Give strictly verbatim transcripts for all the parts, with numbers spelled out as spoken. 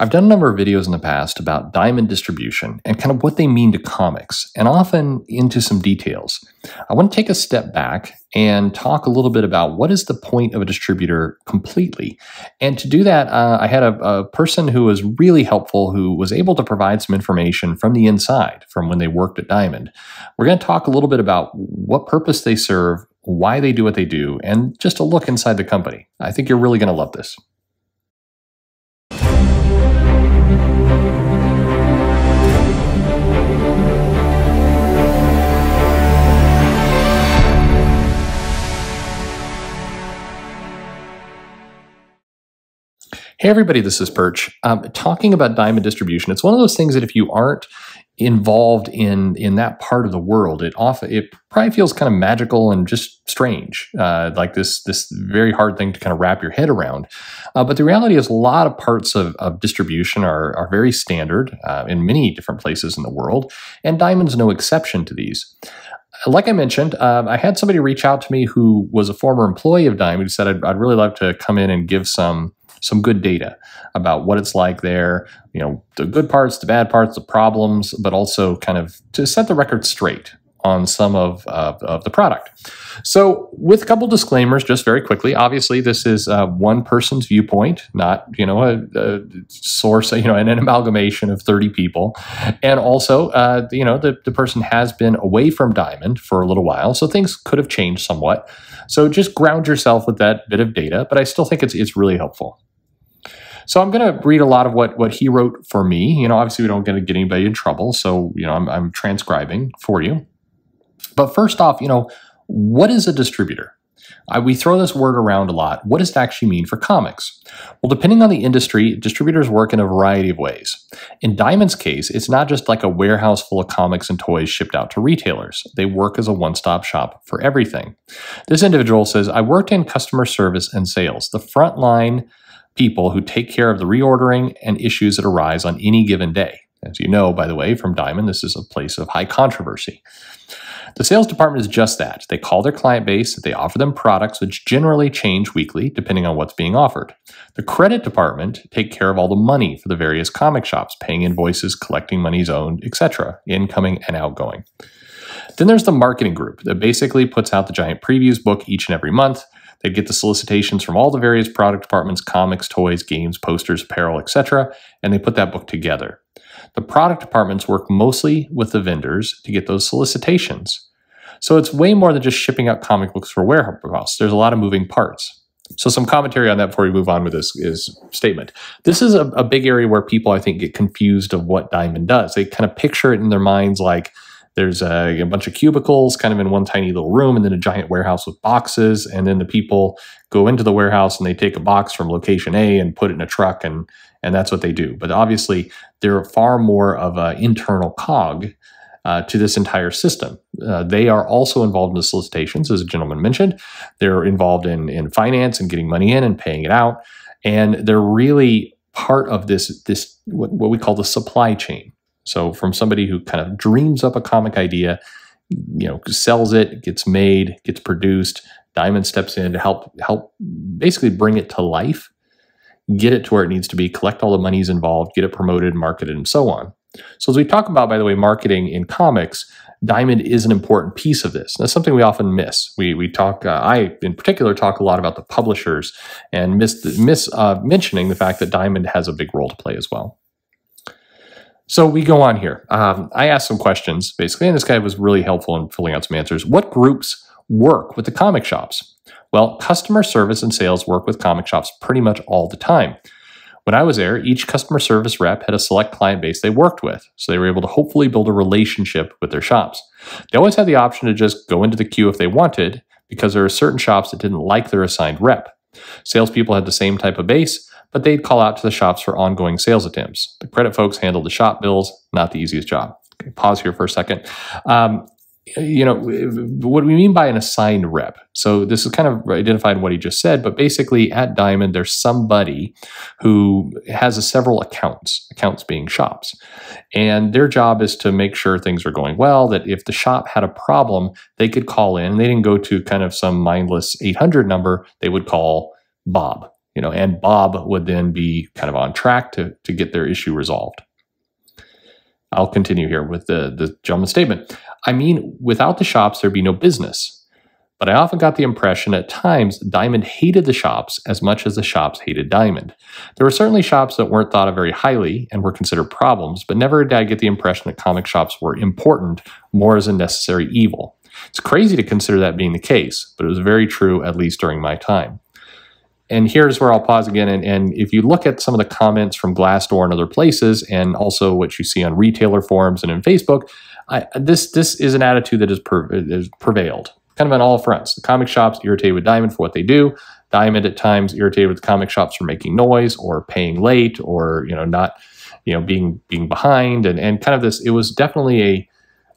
I've done a number of videos in the past about Diamond distribution and kind of what they mean to comics, and often into some details. I want to take a step back and talk a little bit about what is the point of a distributor completely. And to do that, uh, I had a, a person who was really helpful who was able to provide some information from the inside, from when they worked at Diamond. We're going to talk a little bit about what purpose they serve, why they do what they do, and just a look inside the company. I think you're really going to love this. Hey everybody, this is Perch. Um, talking about Diamond distribution, it's one of those things that if you aren't involved in in that part of the world, it often it probably feels kind of magical and just strange, uh, like this this very hard thing to kind of wrap your head around. Uh, but the reality is, a lot of parts of, of distribution are are very standard uh, in many different places in the world, and Diamond's no exception to these. Like I mentioned, uh, I had somebody reach out to me who was a former employee of Diamond who said I'd, I'd really love to come in and give some. some good data about what it's like there, you know, the good parts, the bad parts, the problems, but also kind of to set the record straight on some of, uh, of the product. So with a couple disclaimers, just very quickly, obviously this is uh, one person's viewpoint, not, you know, a, a source, you know, an, an amalgamation of thirty people. And also, uh, you know, the, the person has been away from Diamond for a little while, so things could have changed somewhat. So just ground yourself with that bit of data, but I still think it's, it's really helpful. So I'm going to read a lot of what, what he wrote for me. You know, obviously we don't get to get anybody in trouble, so, you know, I'm, I'm transcribing for you. But first off, you know, what is a distributor? I, we throw this word around a lot. What does it actually mean for comics? Well, depending on the industry, distributors work in a variety of ways. In Diamond's case, it's not just like a warehouse full of comics and toys shipped out to retailers. They work as a one-stop shop for everything. This individual says, I worked in customer service and sales, the frontline people who take care of the reordering and issues that arise on any given day. As you know, by the way, from Diamond, this is a place of high controversy. The sales department is just that. They call their client base, they offer them products which generally change weekly depending on what's being offered. The credit department take care of all the money for the various comic shops, paying invoices, collecting monies owed, et cetera, incoming and outgoing. Then there's the marketing group that basically puts out the giant previews book each and every month. They'd get the solicitations from all the various product departments, comics, toys, games, posters, apparel, et cetera, and they put that book together. The product departments work mostly with the vendors to get those solicitations. So it's way more than just shipping out comic books for warehouse. There's a lot of moving parts. So some commentary on that before we move on with this is statement. This is a, a big area where people, I think, get confused of what Diamond does. They kind of picture it in their minds like there's a, a bunch of cubicles kind of in one tiny little room and then a giant warehouse with boxes. And then the people go into the warehouse and they take a box from location A and put it in a truck and And that's what they do. But obviously, they're far more of an internal cog uh, to this entire system. Uh, they are also involved in the solicitations, as the gentleman mentioned. They're involved in, in finance and getting money in and paying it out. And they're really part of this, this what, what we call the supply chain. So from somebody who kind of dreams up a comic idea, you know, sells it, gets made, gets produced, Diamond steps in to help help basically bring it to life, get it to where it needs to be, collect all the monies involved, get it promoted, marketed, and so on. So as we talk about, by the way, marketing in comics, Diamond is an important piece of this. That's something we often miss. We we talk, uh, I in particular talk a lot about the publishers and miss, the, miss uh, mentioning the fact that Diamond has a big role to play as well. So we go on here. Um, I asked some questions, basically, and this guy was really helpful in filling out some answers. What groups work with the comic shops? Well, customer service and sales work with comic shops pretty much all the time. When I was there, each customer service rep had a select client base they worked with, so they were able to hopefully build a relationship with their shops. They always had the option to just go into the queue if they wanted, because there were certain shops that didn't like their assigned rep. Salespeople had the same type of base, but they'd call out to the shops for ongoing sales attempts. The credit folks handled the shop bills, not the easiest job. Okay, pause here for a second. Um, You know, what we mean by an assigned rep. So this is kind of identified in what he just said, but basically at Diamond, there's somebody who has a several accounts, accounts being shops. And their job is to make sure things are going well, that if the shop had a problem, they could call in. They didn't go to kind of some mindless eight hundred number. They would call Bob. you know, and Bob would then be kind of on track to, to get their issue resolved. I'll continue here with the, the gentleman's statement. I mean, without the shops, there'd be no business. But I often got the impression at times Diamond hated the shops as much as the shops hated Diamond. There were certainly shops that weren't thought of very highly and were considered problems, but never did I get the impression that comic shops were important more as a necessary evil. It's crazy to consider that being the case, but it was very true, at least during my time. And here's where I'll pause again. And, and if you look at some of the comments from Glassdoor and other places, and also what you see on retailer forums and in Facebook, I, this this is an attitude that is, per, is prevailed kind of on all fronts. The comic shops irritated with Diamond for what they do. Diamond at times irritated with the comic shops for making noise or paying late or you know not you know being being behind and and kind of this. It was definitely a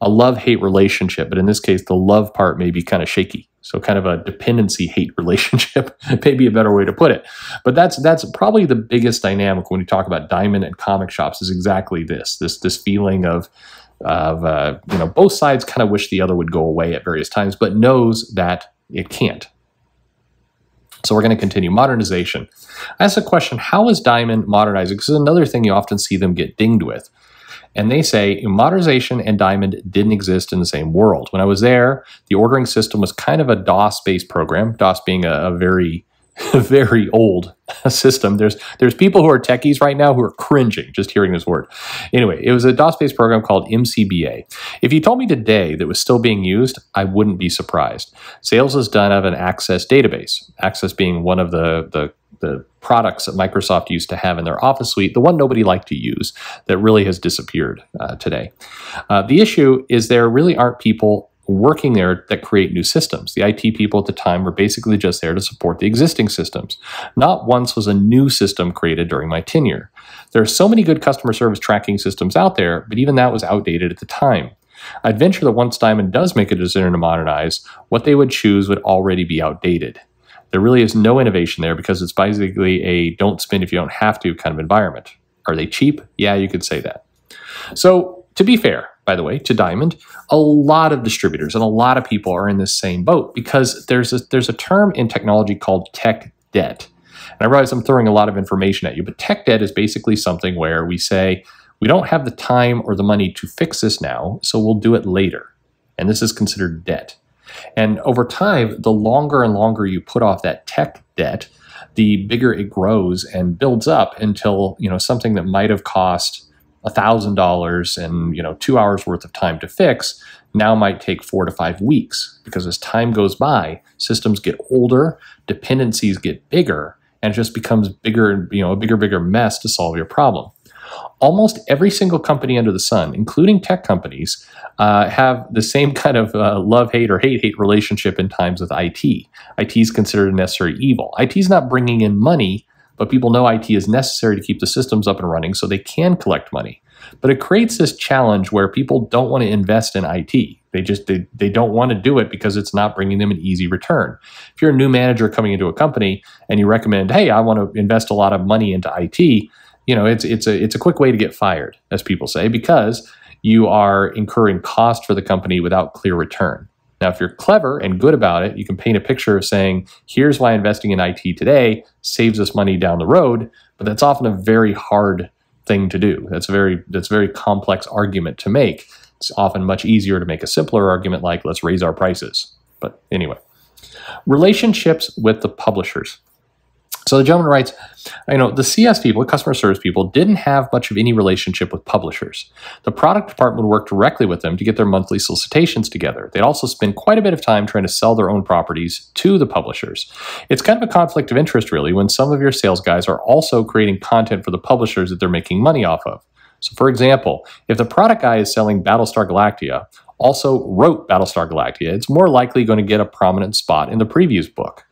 a love-hate relationship, but in this case, the love part may be kind of shaky. So kind of a dependency-hate relationship may be a better way to put it. But that's that's probably the biggest dynamic when you talk about Diamond and comic shops is exactly this, this, this feeling of, of uh, you know, both sides kind of wish the other would go away at various times, but knows that it can't. So we're going to continue. Modernization. I asked a question, how is Diamond modernizing? Because it's another thing you often see them get dinged with. And they say modernization and Diamond didn't exist in the same world. When I was there, the ordering system was kind of a DOS-based program, DOS being a, a very, very old system. There's there's people who are techies right now who are cringing just hearing this word. Anyway, it was a DOS-based program called M C B A. If you told me today that it was still being used, I wouldn't be surprised. Sales is done out of an Access database, Access being one of the the the products that Microsoft used to have in their Office suite, the one nobody liked to use that really has disappeared uh, today. Uh, the issue is there really aren't people working there that create new systems. The I T people at the time were basically just there to support the existing systems. Not once was a new system created during my tenure. There are so many good customer service tracking systems out there, but even that was outdated at the time. I'd venture that once Diamond does make a decision to modernize, what they would choose would already be outdated. There really is no innovation there because it's basically a don't spend if you don't have to kind of environment. Are they cheap? Yeah, you could say that. So to be fair, by the way, to Diamond, a lot of distributors and a lot of people are in this same boat because there's a, there's a term in technology called tech debt. And I realize I'm throwing a lot of information at you, but tech debt is basically something where we say, we don't have the time or the money to fix this now, so we'll do it later. And this is considered debt. And over time, the longer and longer you put off that tech debt, the bigger it grows and builds up until, you know, something that might have cost a thousand dollars and, you know, two hours worth of time to fix now might take four to five weeks because as time goes by, systems get older, dependencies get bigger, and it just becomes bigger, you know, a bigger, bigger mess to solve your problem. Almost every single company under the sun, including tech companies, uh, have the same kind of uh, love-hate or hate-hate relationship in times with I T. I T is considered a necessary evil. I T is not bringing in money, but people know I T is necessary to keep the systems up and running so they can collect money. But it creates this challenge where people don't want to invest in I T. They just they, they don't want to do it because it's not bringing them an easy return. If you're a new manager coming into a company and you recommend, hey, I want to invest a lot of money into I T, you know, it's it's a it's a quick way to get fired, as people say, because you are incurring cost for the company without clear return. Now, if you're clever and good about it, you can paint a picture of saying, here's why investing in I T today saves us money down the road, but that's often a very hard thing to do. That's a very that's a very complex argument to make. It's often much easier to make a simpler argument like, let's raise our prices. But anyway, relationships with the publishers. So the gentleman writes, you know, the C S people, customer service people, didn't have much of any relationship with publishers. The product department would work directly with them to get their monthly solicitations together. They'd also spend quite a bit of time trying to sell their own properties to the publishers. It's kind of a conflict of interest, really, when some of your sales guys are also creating content for the publishers that they're making money off of. So, for example, if the product guy is selling Battlestar Galactica, also wrote Battlestar Galactica, it's more likely going to get a prominent spot in the previews book.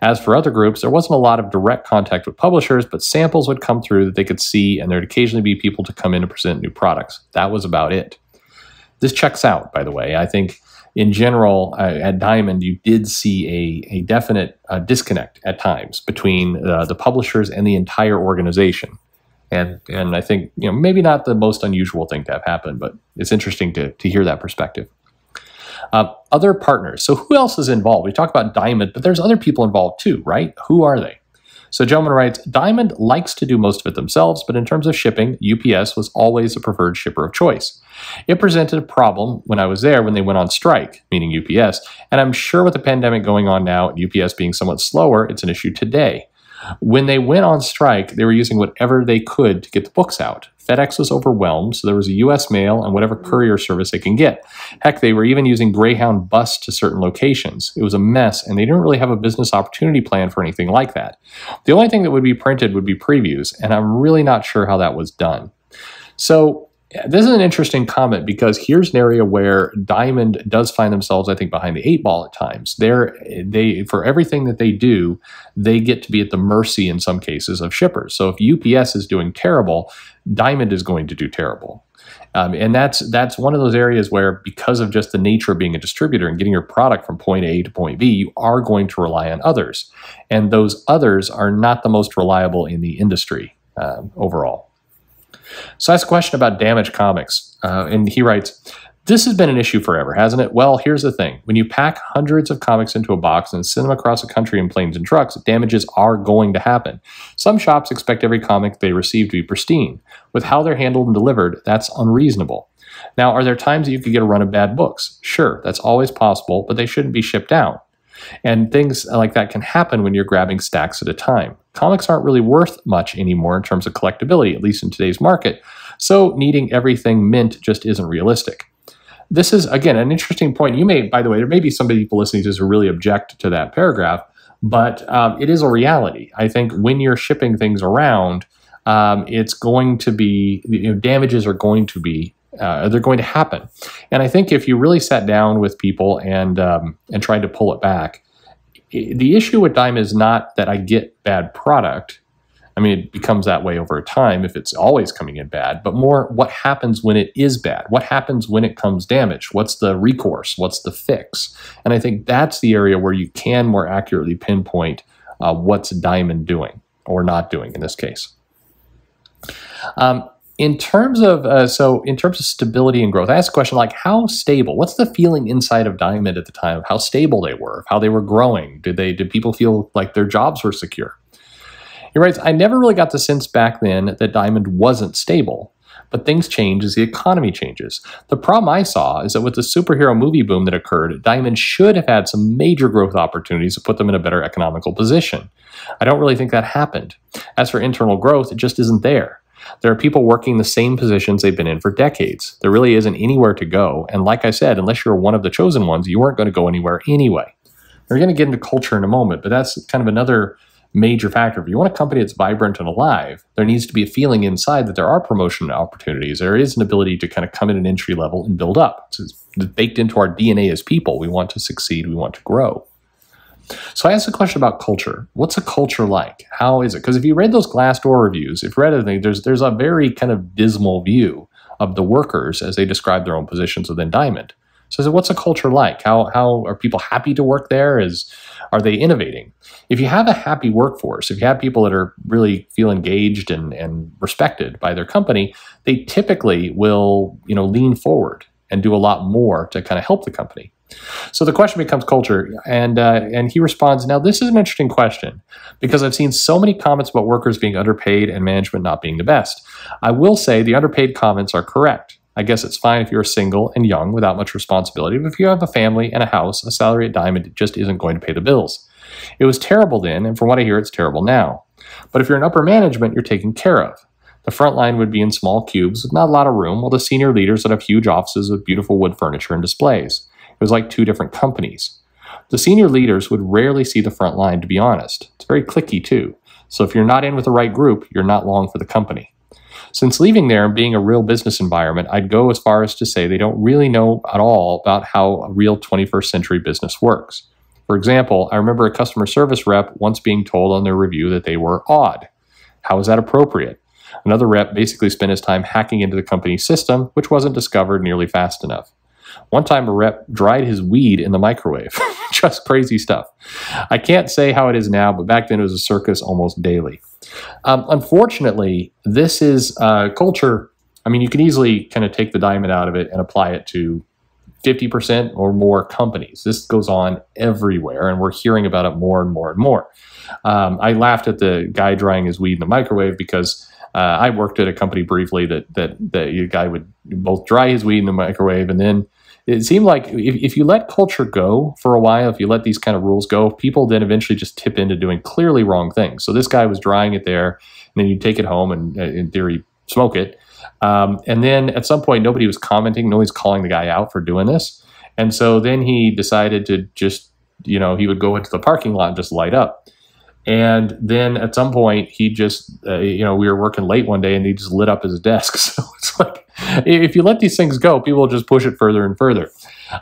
As for other groups, there wasn't a lot of direct contact with publishers, but samples would come through that they could see, and there'd occasionally be people to come in and present new products. That was about it. This checks out, by the way. I think, in general, uh, at Diamond, you did see a, a definite uh, disconnect at times between uh, the publishers and the entire organization. And, and I think, you know, maybe not the most unusual thing to have happened, but it's interesting to, to hear that perspective. Uh, other partners. So who else is involved? We talk about Diamond, but there's other people involved too, right? Who are they? So Gelman writes, Diamond likes to do most of it themselves, but in terms of shipping, U P S was always a preferred shipper of choice. It presented a problem when I was there when they went on strike, meaning U P S, and I'm sure with the pandemic going on now and U P S being somewhat slower, it's an issue today. When they went on strike, they were using whatever they could to get the books out. FedEx was overwhelmed, so there was a U S mail and whatever courier service they can get. Heck, they were even using Greyhound bus to certain locations. It was a mess, and they didn't really have a business opportunity plan for anything like that. The only thing that would be printed would be previews, and I'm really not sure how that was done. So this is an interesting comment, because here's an area where Diamond does find themselves, I think, behind the eight ball at times. They're, they, for everything that they do, they get to be at the mercy, in some cases, of shippers. So if U P S is doing terrible, Diamond is going to do terrible. Um, and that's that's one of those areas where, because of just the nature of being a distributor and getting your product from point A to point B, you are going to rely on others. And those others are not the most reliable in the industry um, overall. So that's a question about damaged comics. Uh, and he writes, this has been an issue forever, hasn't it? Well, here's the thing. When you pack hundreds of comics into a box and send them across the country in planes and trucks, damages are going to happen. Some shops expect every comic they receive to be pristine. With how they're handled and delivered, that's unreasonable. Now, are there times that you could get a run of bad books? Sure, that's always possible, but they shouldn't be shipped out. And things like that can happen when you're grabbing stacks at a time. Comics aren't really worth much anymore in terms of collectability, at least in today's market, so needing everything mint just isn't realistic. This is, again, an interesting point. You may, by the way, there may be some people listening to this who really object to that paragraph, but um, it is a reality. I think when you're shipping things around, um, it's going to be, you know, damages are going to be Uh, they're going to happen. And I think if you really sat down with people and um, and tried to pull it back, the issue with Diamond is not that I get bad product. I mean, it becomes that way over time if it's always coming in bad, but more what happens when it is bad. What happens when it comes damaged? What's the recourse? What's the fix? And I think that's the area where you can more accurately pinpoint uh, what's Diamond doing or not doing in this case. Um, In terms of uh, so, in terms of stability and growth, I asked a question like, "How stable? What's the feeling inside of Diamond at the time of how stable they were, how they were growing? Did they did people feel like their jobs were secure?" He writes, "I never really got the sense back then that Diamond wasn't stable, but things change as the economy changes. The problem I saw is that with the superhero movie boom that occurred, Diamond should have had some major growth opportunities to put them in a better economical position. I don't really think that happened. As for internal growth, it just isn't there." There are people working the same positions they've been in for decades. There really isn't anywhere to go. And like I said, unless you're one of the chosen ones, you weren't going to go anywhere anyway. We're going to get into culture in a moment, but that's kind of another major factor. If you want a company that's vibrant and alive, there needs to be a feeling inside that there are promotion opportunities. There is an ability to kind of come in an entry level and build up. It's baked into our D N A as people. We want to succeed. We want to grow. So I asked a question about culture. What's a culture like? How is it? Because if you read those Glassdoor reviews, if you read anything, there's, there's a very kind of dismal view of the workers as they describe their own positions within Diamond. So I said, what's a culture like? How, how are people happy to work there? Is, are they innovating? If you have a happy workforce, if you have people that are really feel engaged and, and respected by their company, they typically will, you know, lean forward and do a lot more to kind of help the company. So the question becomes culture, and uh, and he responds, now this is an interesting question, because I've seen so many comments about workers being underpaid and management not being the best. I will say the underpaid comments are correct. I guess it's fine if you're single and young without much responsibility, but if you have a family and a house, a salary at Diamond just isn't going to pay the bills. It was terrible then, and from what I hear, it's terrible now. But if you're in upper management, you're taken care of. The front line would be in small cubes with not a lot of room, while the senior leaders would have huge offices with beautiful wood furniture and displays. It was like two different companies. The senior leaders would rarely see the front line, to be honest. It's very cliquey, too. So if you're not in with the right group, you're not long for the company. Since leaving there and being a real business environment, I'd go as far as to say they don't really know at all about how a real twenty-first century business works. For example, I remember a customer service rep once being told on their review that they were odd. How is that appropriate? Another rep basically spent his time hacking into the company's system, which wasn't discovered nearly fast enough. One time a rep dried his weed in the microwave. Just crazy stuff. I can't say how it is now, but back then it was a circus almost daily. Um, unfortunately, this is uh, culture. I mean, you can easily kind of take the Diamond out of it and apply it to fifty percent or more companies. This goes on everywhere, and we're hearing about it more and more and more. Um, I laughed at the guy drying his weed in the microwave because uh, I worked at a company briefly that that the guy would both dry his weed in the microwave, and then it seemed like if, if you let culture go for a while, if you let these kind of rules go, people then eventually just tip into doing clearly wrong things. So this guy was drying it there, and then you take it home and, in theory, smoke it. Um, and then at some point, nobody was commenting. Nobody's calling the guy out for doing this. And so then he decided to just, you know, he would go into the parking lot and just light up. And then at some point, he just, uh, you know, we were working late one day and he just lit up his desk. So it's like, if you let these things go, people will just push it further and further.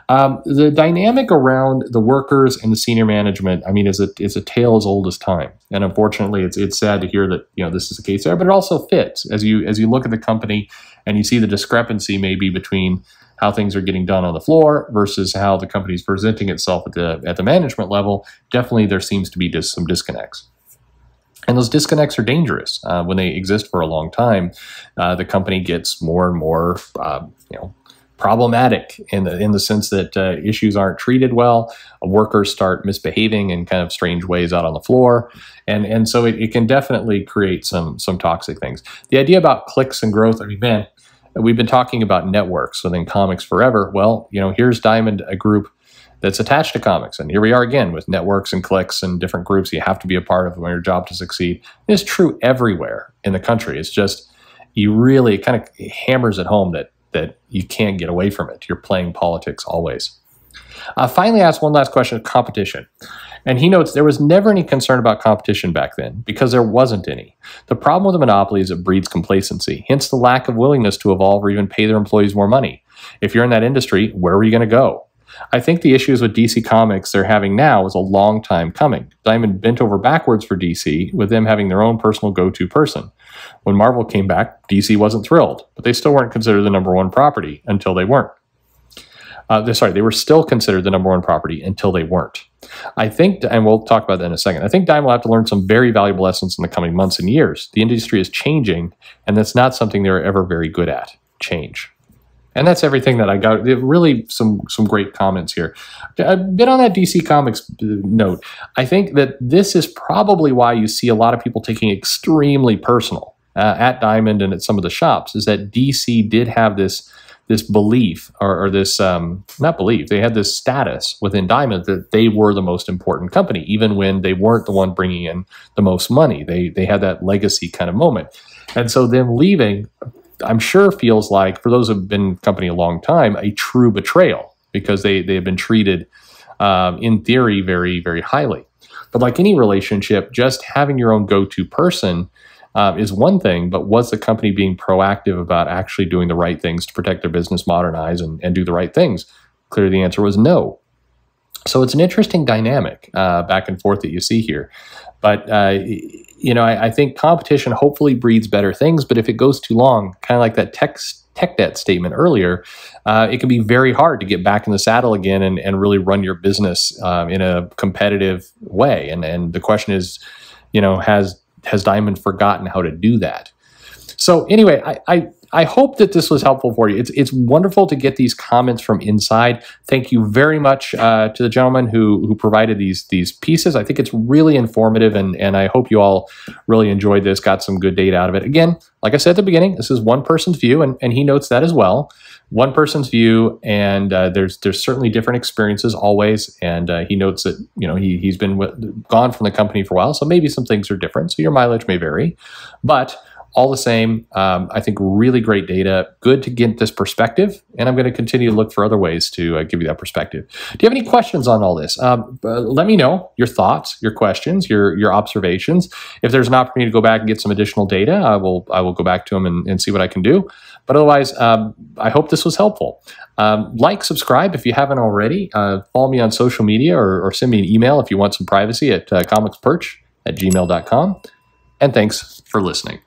Um, the dynamic around the workers and the senior management, I mean, is a, is a tale as old as time. And unfortunately, it's it's sad to hear that, you know, this is the case there, but it also fits as you as you look at the company and you see the discrepancy maybe between how things are getting done on the floor versus how the company's presenting itself at the at the management level. Definitely there seems to be just some disconnects. And those disconnects are dangerous. Uh, when they exist for a long time, uh, the company gets more and more, uh, you know, problematic in the in the sense that uh, issues aren't treated well. Workers start misbehaving in kind of strange ways out on the floor, and and so it, it can definitely create some some toxic things. The idea about clicks and growth. I mean, man, we've been talking about networks within comics forever. Well, you know, here's Diamond, a group that's attached to comics, and here we are again with networks and cliques and different groups you have to be a part of when your job to succeed. It's true everywhere in the country. It's just you really it kind of hammers at home that. that you can't get away from it. You're playing politics always. Uh, finally, I asked one last question of competition. And he notes there was never any concern about competition back then because there wasn't any. The problem with a monopoly is it breeds complacency, hence the lack of willingness to evolve or even pay their employees more money. If you're in that industry, where are you going to go? I think the issues with D C Comics they're having now is a long time coming. Diamond bent over backwards for D C with them having their own personal go-to person. When Marvel came back, D C wasn't thrilled, but they still weren't considered the number one property until they weren't. Uh, they're, sorry, they were still considered the number one property until they weren't. I think, and we'll talk about that in a second, I think Diamond will have to learn some very valuable lessons in the coming months and years. The industry is changing, and that's not something they're ever very good at, change. And that's everything that I got. Really some some great comments here. A bit on that D C Comics note, I think that this is probably why you see a lot of people taking extremely personal uh, at Diamond and at some of the shops, is that D C did have this this belief or, or this, um, not belief, they had this status within Diamond that they were the most important company, even when they weren't the one bringing in the most money. They, they had that legacy kind of moment. And so them leaving, I'm sure feels like, for those who have been in the company a long time, a true betrayal because they, they have been treated, um, in theory, very, very highly. But like any relationship, just having your own go-to person uh, is one thing, but was the company being proactive about actually doing the right things to protect their business, modernize, and, and do the right things? Clearly the answer was no. So it's an interesting dynamic uh, back and forth that you see here. But, uh, you know, I, I think competition hopefully breeds better things. But if it goes too long, kind of like that tech, tech debt statement earlier, uh, it can be very hard to get back in the saddle again and, and really run your business uh, in a competitive way. And, and the question is, you know, has has Diamond forgotten how to do that? So anyway, I, I I hope that this was helpful for you. It's, it's wonderful to get these comments from inside. Thank you very much uh, to the gentleman who, who provided these, these pieces. I think it's really informative, and, and I hope you all really enjoyed this, got some good data out of it. Again, like I said at the beginning, this is one person's view, and, and he notes that as well. One person's view, and uh, there's there's certainly different experiences always, and uh, he notes that, you know, he, he's been w gone from the company for a while, so maybe some things are different, so your mileage may vary. But all the same, um, I think really great data, good to get this perspective, and I'm going to continue to look for other ways to uh, give you that perspective. Do you have any questions on all this? Um, uh, let me know your thoughts, your questions, your your observations. If there's an opportunity to go back and get some additional data, I will I will go back to them and, and see what I can do. But otherwise, um, I hope this was helpful. Um, like, subscribe if you haven't already. Uh, follow me on social media, or, or send me an email if you want some privacy at uh, comicsperch at gmail dot com. And thanks for listening.